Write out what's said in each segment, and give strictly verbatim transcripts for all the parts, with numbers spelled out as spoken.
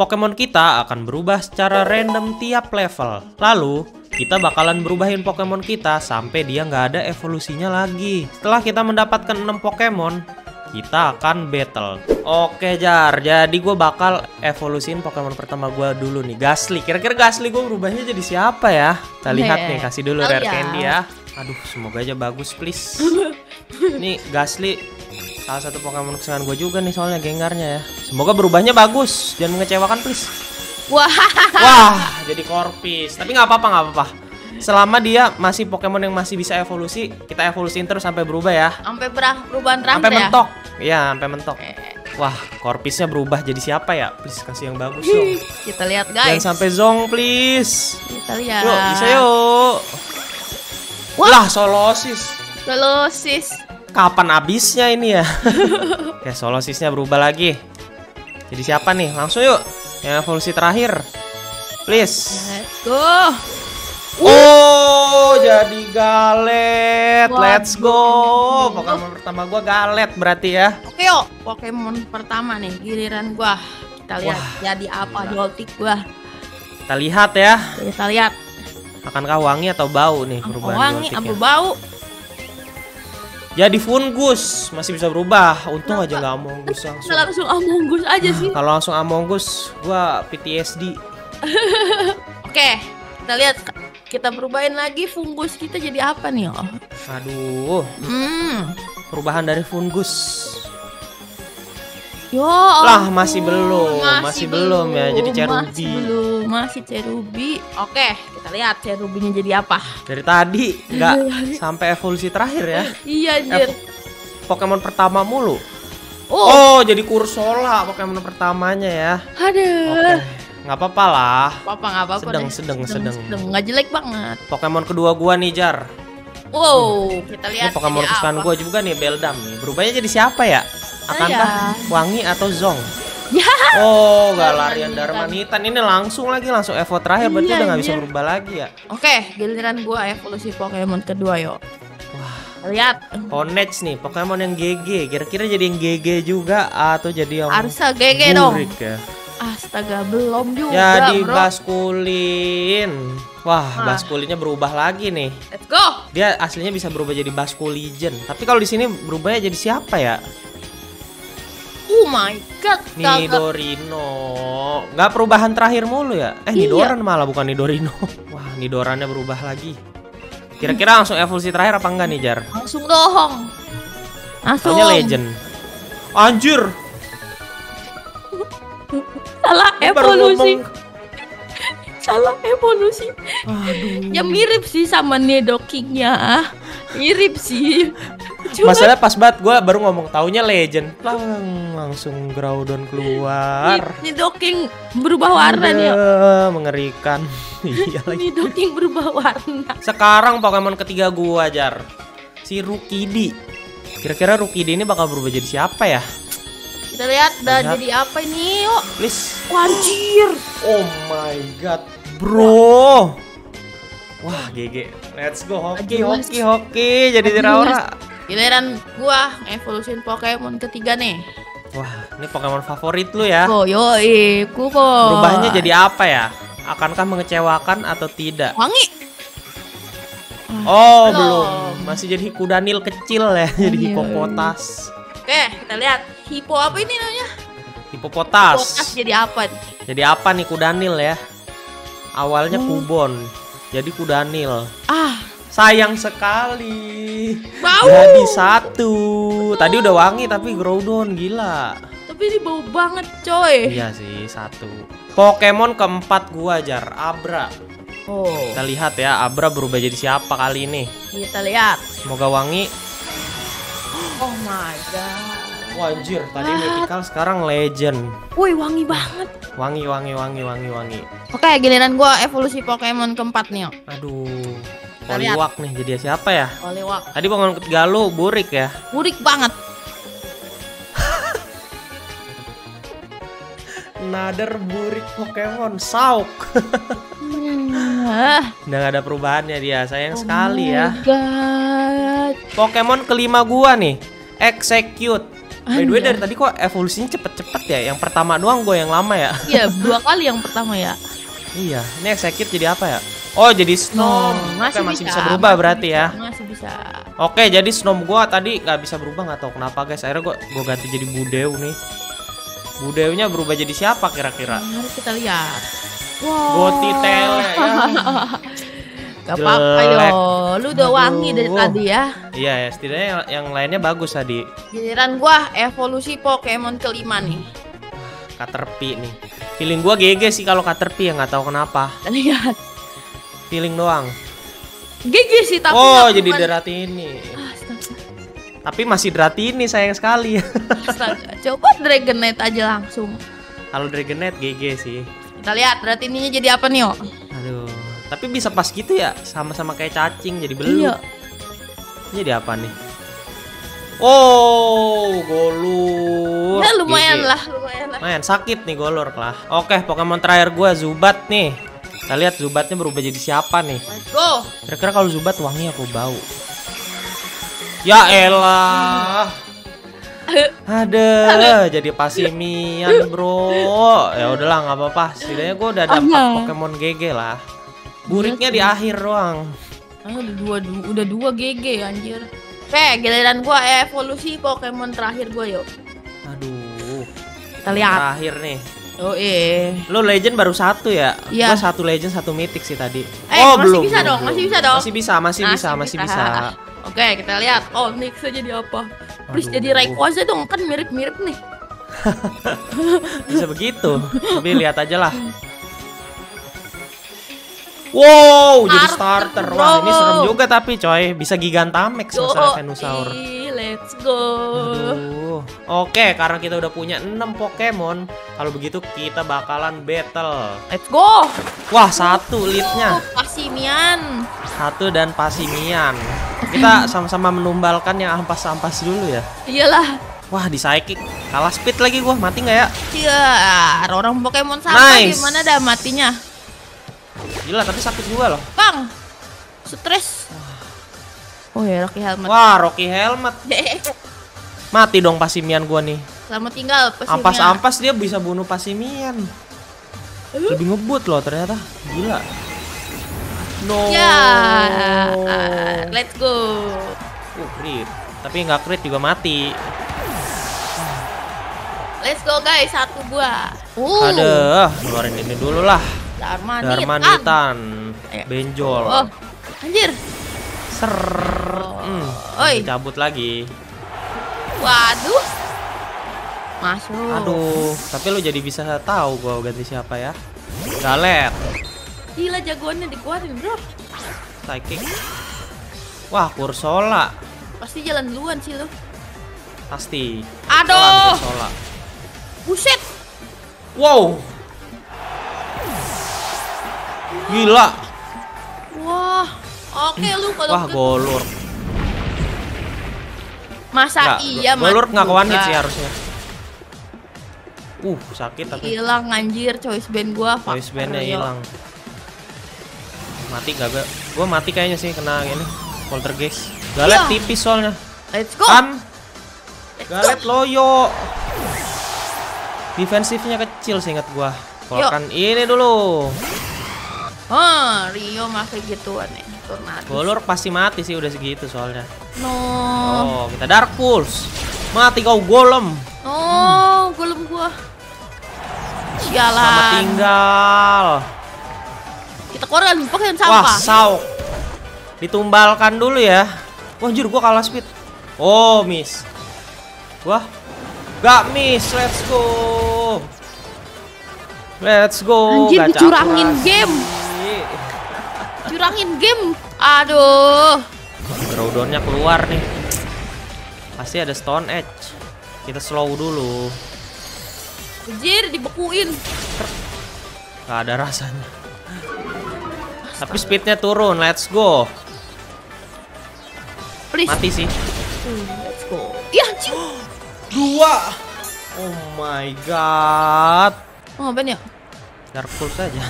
Pokemon kita akan berubah secara random tiap level. Lalu, kita bakalan berubahin Pokemon kita sampai dia nggak ada evolusinya lagi. Setelah kita mendapatkan enam Pokemon, kita akan battle. Oke Jar, jadi gue bakal evolusiin Pokemon pertama gue dulu nih, Gasly. Kira-kira Gasly gue berubahnya jadi siapa ya? Kita lihat nih, kasih dulu Rare Candy ya. Aduh, semoga aja bagus, please. Nih, Gasly salah satu Pokemon kesayangan gue juga nih soalnya, gengarnya ya. Semoga berubahnya bagus, jangan mengecewakan please. Wah, wah, jadi Corpis. Tapi nggak apa-apa, nggak apa-apa. Selama dia masih Pokemon yang masih bisa evolusi, kita evolusiin terus sampai berubah ya. Sampai perubahan terakhir. Sampai mentok. Iya, sampai mentok. Wah, Corpisnya berubah jadi siapa ya? Please kasih yang bagus dong. Kita lihat guys. Jangan sampai zong please. Kita lihat. Yuk, bisa yuk. Wah, Solosis. Solosis. Kapan habisnya ini ya? Oke, Solosisnya berubah lagi. Jadi siapa nih? Langsung yuk. Yang evolusi terakhir. Please. Let's go. Oh, uh. jadi Galet. Waduh. Let's go. Pokemon pertama gua Galet berarti ya. Oke, yuk. Pokemon pertama nih giliran gua. Kita lihat Wah, jadi apa Voltik gua. Kita lihat ya. Kita lihat. Akankah wangi atau bau nih perubahan Wangi atau bau? Jadi Foongus masih bisa berubah. Untung Kenapa? aja nggak Among Us langsung. Langsung Among Us aja sih. Kalau langsung Among Us, gua P T S D. Oke, kita lihat kita perubahin lagi Foongus kita jadi apa nih? Oh. Aduh. Hmm. Perubahan dari Foongus. Yo. Lah masih belum, masih, masih belum, belum ya. Jadi Cherubi. Masih belum, masih Cherubi. Oke, kita lihat Cherubinya jadi apa. Dari tadi nggak sampai evolusi terakhir ya. Iya, Jer. Pokemon pertama mulu. Oh, oh jadi Corsola Pokemon pertamanya ya. Aduh. Oke, nggak apa-apa lah. Apa nggak apa-apa. Sedang, sedang, sedang, sedang. Nggak jelek banget. Pokemon kedua gua nih, Jar. Wow, hmm. kita lihat. Ini Pokemon kesukaan gua juga nih, Beldum nih. Berubahnya jadi siapa ya? Akankah wangi atau zong? Ya. Oh, Galarian Darmanitan ini langsung lagi langsung evo terakhir, berarti iya, udah nggak iya. bisa berubah lagi ya? Oke, giliran gua evolusi Pokemon kedua yo. Wah, lihat. Honedge nih, Pokemon yang G G. Kira-kira jadi yang G G juga atau jadi yang Arsa G G dong? Ya? Astaga, belum juga. Jadi bro. Basculin. Wah, nah. Basculinnya berubah lagi nih. Let's go. Dia aslinya bisa berubah jadi Basculin. Tapi kalau di sini berubahnya jadi siapa ya? Oh my god, Nidorino. Nggak perubahan terakhir mulu ya? Eh, iya. Nidoran malah, bukan Nidorino. Wah, Nidorannya berubah lagi. Kira-kira langsung evolusi terakhir apa enggak nih, Jar? Langsung dong. Langsung. Soalnya legend. Anjir. Salah evolusi. Salah evolusi. Aduh. Ya mirip sih sama Nidokingnya. Mirip sih. Cuma... Masalah pas banget gue baru ngomong taunya legend, lang langsung Groudon keluar. Nidoking berubah warna nih. Mengerikan. Nidoking berubah warna. Sekarang Pokemon ketiga gue, Jar, si Rukidi. Kira-kira Rukidi ini bakal berubah jadi siapa ya? Kita lihat dah jadi apa ini yuk. Please. Anjir. Oh my god, bro. Wah, G G. Let's go hoki, hoki, hoki. Jadi Zeraora. Giliran gua evolusiin Pokemon ketiga nih. Wah, ini Pokemon favorit lu ya. Oh, yoi, kupo. Berubahnya jadi apa ya? Akankah mengecewakan atau tidak? Wangi. Oh, belum. belum. Masih jadi Kudanil kecil ya, jadi Hippopotas. Oke, kita lihat Hippo apa ini namanya? Hippopotas. Hippopotas jadi apa? Jadi apa nih Kudanil ya? Awalnya hmm. Kubon, jadi Kudanil. Ah, sayang sekali. Bau. Jadi satu. Tadi udah wangi tapi Groudon gila. Tapi ini bau banget, coy. Iya sih, satu. Pokemon keempat gua, Jar, Abra. Oh. Kita lihat ya, Abra berubah jadi siapa kali ini? Kita lihat. Semoga wangi. Oh my god. Wajir, tadi mythical sekarang legend. Woi, wangi banget. Wangi, wangi, wangi, wangi, wangi. Oke, giliran gua evolusi Pokemon keempat nih. Aduh. Oliwak nih, jadi siapa ya? Oliwak. Tadi Pokemon ketiga lu Burik ya? Burik banget. Nader Burik Pokemon Sauk. Udah gak ada perubahannya dia, sayang oh sekali ya. God. Pokemon kelima gua nih, Exeggcute. By the way dari tadi kok evolusinya cepet-cepet ya? Yang pertama doang gue yang lama ya? Iya, dua kali yang pertama ya. Iya, ini Exeggcute jadi apa ya? Oh, jadi Snow. No, masih, masih bisa, bisa berubah masih berarti bisa, ya? Masih bisa. Oke, jadi Snow gue tadi nggak bisa berubah, nggak tahu kenapa guys. Akhirnya gue gue ganti jadi Budew nih. Budewnya berubah jadi siapa kira-kira? Nah, harus kita lihat. Wow. Gotitel ya. Gak apa-apa yo, lu udah wangi dari tadi ya. Iya ya, setidaknya yang, yang lainnya bagus tadi. Giliran gua evolusi Pokemon kelima nih. Caterpie nih. Feeling gua G G sih kalau Caterpie ya, nggak tahu kenapa. Lihat. Feeling doang. G G sih tapi. Oh, jadi cuman... Dratini. Astaga. Tapi masih Dratini sayang sekali. Astaga, coba Dragonite aja langsung. Kalau Dragonite G G sih. Kita lihat Dratininya jadi apa nih, yo? Aduh. Tapi bisa pas gitu ya, sama-sama kayak cacing jadi beluk. Iya. Jadi apa nih? Oh, Golur. Nah, lumayan lah, lumayan lah. Lumayan sakit nih Golur lah. Oke, Pokemon terakhir gue Zubat nih. Kita lihat Zubatnya berubah jadi siapa nih? Let's go. Kira-kira kalau Zubat wangi apa bau? Ya elah. Ada jadi Pasimian bro. Ya udahlah nggak apa-apa. Setidaknya gue udah dapat okay. Pokemon G G lah. Buriknya di akhir doang. Ayo, dua, dua, udah dua G G anjir. Oke, giliran gua evolusi Pokemon terakhir gua yuk. Aduh. Kita lihat. Terakhir nih. Oh eh. Lo legend baru satu ya? Iya. Gua satu legend satu mythic sih tadi. Eh, oh masih belum. Bisa belum, dong, belum. Masih bisa dong. Masih bisa, masih, masih bisa, masih bisa. bisa. Oke, kita lihat. Oh, Nyx jadi apa? Please jadi Rayquaza dong, kan mirip-mirip nih. Bisa begitu. Tapi lihat aja lah. Wow, starter, jadi starter. Bro. Wah, ini serem juga tapi coy, bisa Gigantamax masalah Venusaur. Let's go. Aduh. Oke, karena kita udah punya enam Pokemon, kalau begitu kita bakalan battle. Let's go. Wah, satu leadnya. Pasimian. Satu dan Pasimian. Kita sama-sama menumbalkan yang ampas-ampas dulu ya. Iyalah. Wah, di psychic. Kalah speed lagi gua, mati nggak ya? Iya, orang Pokemon sama nice. Gimana dah matinya? Gila, tapi sakit juga loh. Bang, stres. Oh ya, Rocky Helmet. Wah, Rocky Helmet. Mati dong Pasimian gua nih. Selamat tinggal Pasimian. Ampas-ampas dia bisa bunuh Pasimian. Lebih ngebut loh ternyata. Gila. No. Ya, uh, let's go. Uh, crit. Tapi nggak crit juga mati. Let's go guys, satu gua. Uh. Aduh, keluarin ini dulu lah. Darmanitan, Darmanitan. Eh. Benjol. Oh. Anjir. Ser. Oh. Mm. Cabut lagi. Waduh. Masuk. Aduh, tapi lu jadi bisa tahu gua ganti siapa ya? Galet. Gila jagoannya dikuatin, bro. Psychic. Wah, Corsola. Pasti jalan duluan sih lu. Pasti. Aduh. Corsola. Buset. Wow. Gila. Wah, oke okay, lu kalau Wah, ke... Golur. Masa nggak, iya mati. Golur nggak kawanin sih harusnya. Uh, sakit tapi. Hilang anjir choice band gua. Choice bandnya hilang. Mati gak gua? Gua mati kayaknya sih kena ini. Poltergeist. Galet yeah. Tipis soalnya. Let's go. Kan. Galet loyo. Defensifnya kecil sih ingat gua. Keluarkan ini dulu. Oh, Rio makai gituan ya. Golur pasti mati sih udah segitu soalnya. No. Oh, kita Dark Pulse. Mati kau Golem. No, hmm. Golem gua. Sialan. Sama tinggal. Kita korban pakai sampah. Wah, sauk. Ditumbalkan dulu ya. Wah, anjir gua kalah speed. Oh, miss. Wah. Gak miss. Let's go. Let's go. Anjir dicurangin game. Curangin game, aduh. Groudonnya keluar nih. Pasti ada Stone Edge. Kita slow dulu. Anjir, dibekuin. Gak ada rasanya. Astaga. Tapi speednya turun. Let's go. Please. Mati sih. Hmm, let's go. Ya, cium. Dua. Oh my god. Oh, ben ya. Dark Pulse saja.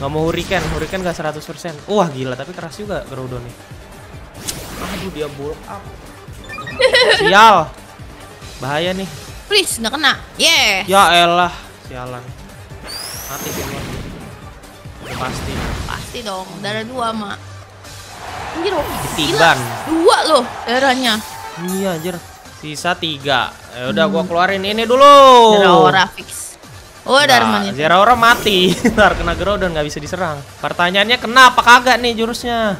Gak mau hurikan, hurikan gak seratus persen. Wah gila, tapi keras juga Groudon nih. Aduh dia bulk up. Sial. Bahaya nih. Please, nggak kena. Yeah. Ya elah, sialan. Mati semua. Ya, pasti. Pasti dong. Darah dua, Mak. Anjir, ketiban. Dua loh darahnya. Iya, anjir. Sisa tiga. Ya udah, hmm. gua keluarin ini dulu. Zeraora fix. Oh, nah, Darmanitan. Zeraora mati. Ntar kena Groudon, nggak bisa diserang. Pertanyaannya kena apa kagak nih jurusnya?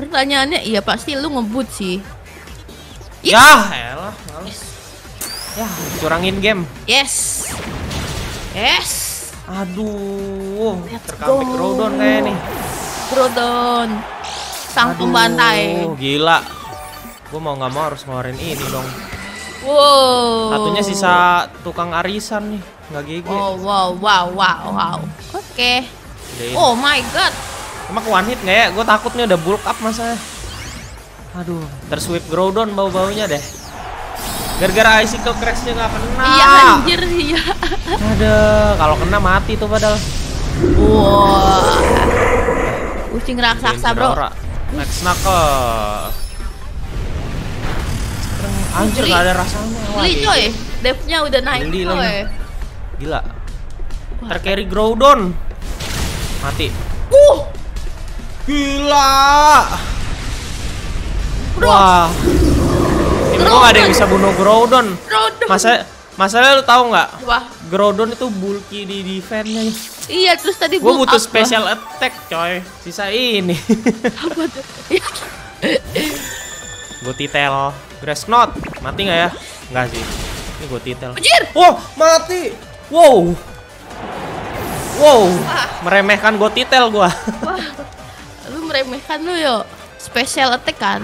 Pertanyaannya iya pasti lu ngebut sih. Yip. Ya, elah, males. Ya, curangin game. Yes. Yes. Aduh, terkapek Groudon kayak nih. Groudon. Sang pembantai. Gila. Gue mau nggak mau harus ngeluarin ini dong. Wow. Satunya sisa tukang arisan nih, nggak gigi. Oh, wow, wow, wow, wow. Oke. Okay. Oh my god. Emang one hit nggak ya? Gue takutnya udah bulk up masa. Aduh, tersweep Groudon bau-baunya deh. Gara-gara icicle crashnya nggak kena. Iya anjir, iya. Ada, kalau kena mati tuh padahal. Wow. Kucing raksasa bro. Next knuckle. Anjir nggak ada rasanya. Geli coy, devnya udah naik coy. Gila. Tercarry Groudon. Mati. Uh. Gila. Bro. Wah. Tim gua ada yang bisa bunuh Groudon. Groudon. Masa masalah lu tahu nggak? Groudon itu bulky di defense-nya. Iya, terus tadi gua butuh special lah. Attack, coy. Sisa ini. Apa tuh? Gua titel grass knot. Mati nggak ya? Nggak sih. Ini gua titel. Anjir. Oh, mati. Wow. Wow. Ah. Meremehkan gua titel gua. Wah. Lu meremehkan lu yo. Special attack kan?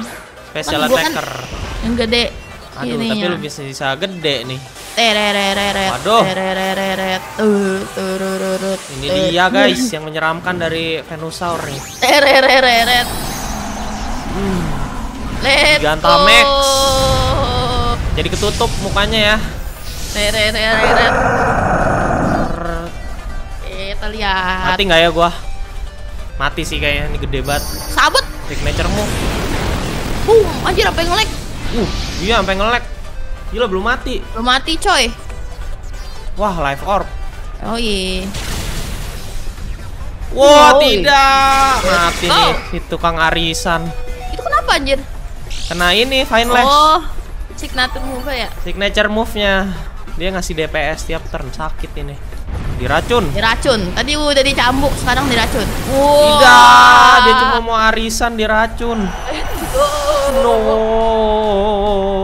Special Mas, attacker. Kan yang gede. Aduh, ininya. Tapi lu bisa bisa gede nih. Terereret. Waduh. Terereret. Turururut. Ini dia guys yang menyeramkan dari Venusaur nih. Terereret. Hmm. Gigantamax. Jadi ketutup mukanya ya. Terereret. Kita lihat. Mati nggak ya gua? Mati sih kayaknya, ini gede banget. Sabut. Signature move. Uh, anjir sampai nge-lag. Uh, iya sampai nge-lag. Gila belum mati. Belum mati, coy. Wah, live orb. Oh iya. Wah, wow, tidak. Mati oh. nih si tukang arisan. Itu kenapa anjir? Kena ini fine lash. Oh, signature move ya. Signature move-nya. Dia ngasih D P S tiap turn, sakit ini. Diracun. Diracun. Tadi udah dicambuk, sekarang diracun. Wow. Tidak, dia cuma mau arisan diracun. No.